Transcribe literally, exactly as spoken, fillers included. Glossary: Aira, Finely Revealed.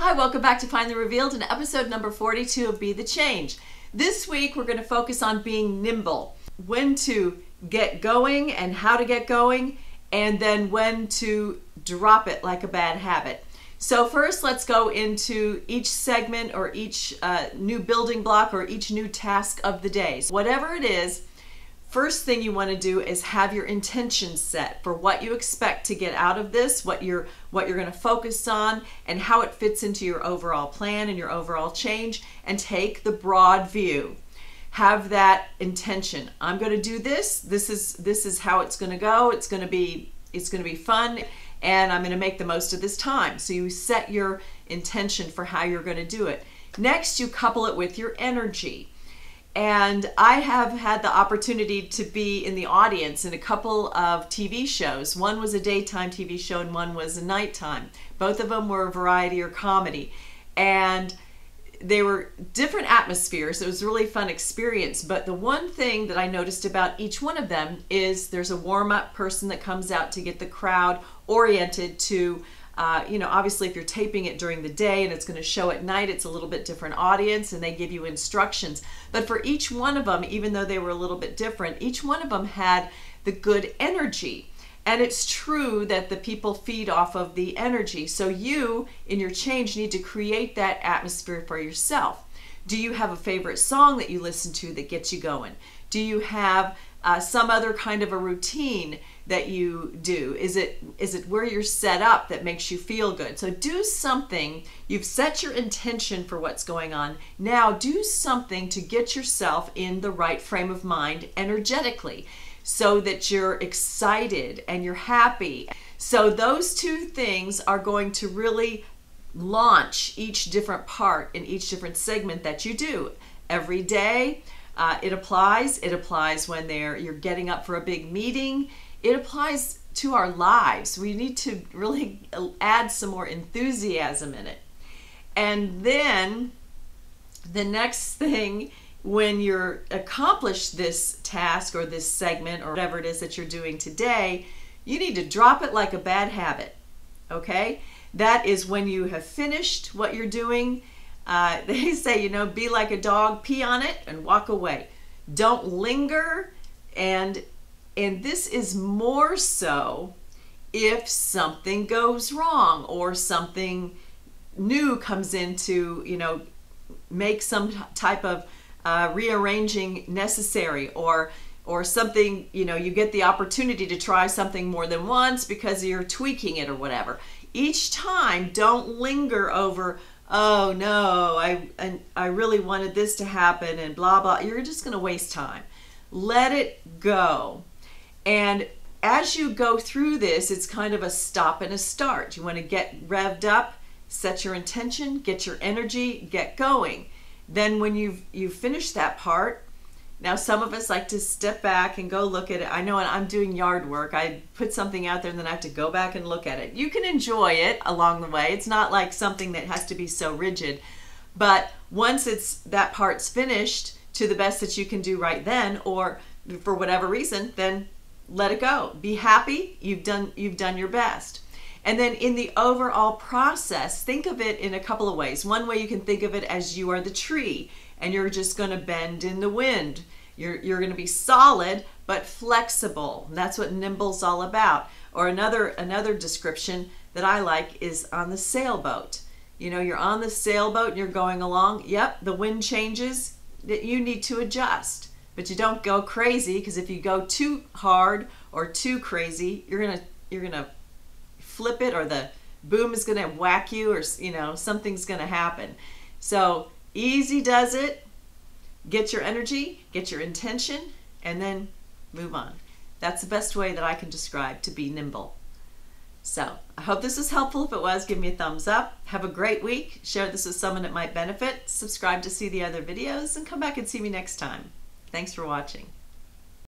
Hi, welcome back to Finely Revealed and episode number forty-two of Be the Change. This week we're going to focus on being nimble, when to get going and how to get going, and then when to drop it like a bad habit. So first let's go into each segment or each uh, new building block or each new task of the day. So whatever it is, first thing you want to do is have your intention set for what you expect to get out of this, what you're what you're going to focus on, and how it fits into your overall plan and your overall change, and take the broad view. Have that intention. I'm going to do this. This is this is how it's going to go. It's going to be it's going to be fun, and I'm going to make the most of this time. So you set your intention for how you're going to do it. Next, you couple it with your energy. And I have had the opportunity to be in the audience in a couple of T V shows. One was a daytime T V show and one was a nighttime. Both of them were variety or comedy. And they were different atmospheres. It was a really fun experience. But the one thing that I noticed about each one of them is there's a warm-up person that comes out to get the crowd oriented to, uh, you know, obviously if you're taping it during the day and it's going to show at night, it's a little bit different audience and they give you instructions. But for each one of them, even though they were a little bit different, each one of them had the good energy. And it's true that the people feed off of the energy. So you, in your change, need to create that atmosphere for yourself. Do you have a favorite song that you listen to that gets you going? Do you have uh, some other kind of a routine that you do? Is it is it where you're set up that makes you feel good? So do something. You've set your intention for what's going on. Now do something to get yourself in the right frame of mind energetically so that you're excited and you're happy. So those two things are going to really launch each different part in each different segment that you do every day. Uh, it applies. It applies when they're, you're getting up for a big meeting. It applies to our lives. We need to really add some more enthusiasm in it. And then the next thing, when you're accomplished this task or this segment or whatever it is that you're doing today, you need to drop it like a bad habit, okay? That is when you have finished what you're doing. Uh, they say, you know, be like a dog, pee on it and walk away. Don't linger. And And this is more so if something goes wrong or something new comes in to, you know, make some type of uh, rearranging necessary, or or something, you know, you get the opportunity to try something more than once because you're tweaking it or whatever. Each time, don't linger over, oh no, I, I, I really wanted this to happen and blah, blah. You're just going to waste time. Let it go. And as you go through this, it's kind of a stop and a start. You want to get revved up, set your intention, get your energy, get going. Then when you've, you've finished that part, now some of us like to step back and go look at it. I know when I'm doing yard work, I put something out there and then I have to go back and look at it. You can enjoy it along the way. It's not like something that has to be so rigid. But once it's that part's finished to the best that you can do right then, or for whatever reason, then let it go. Be happy. You've done, you've done your best. And then in the overall process, think of it in a couple of ways. One way you can think of it as you are the tree and you're just going to bend in the wind. You're, you're going to be solid but flexible. And that's what nimble's all about. Or another, another description that I like is on the sailboat. You know, you're on the sailboat and you're going along. Yep, the wind changes. You need to adjust. But you don't go crazy, because if you go too hard or too crazy, you're gonna you're gonna flip it, or the boom is gonna whack you, or you know something's gonna happen. So easy does it. Get your energy, get your intention, and then move on. That's the best way that I can describe to be nimble. So I hope this was helpful. If it was, give me a thumbs up. Have a great week. Share this with someone that might benefit. Subscribe to see the other videos, and come back and see me next time. Thanks for watching.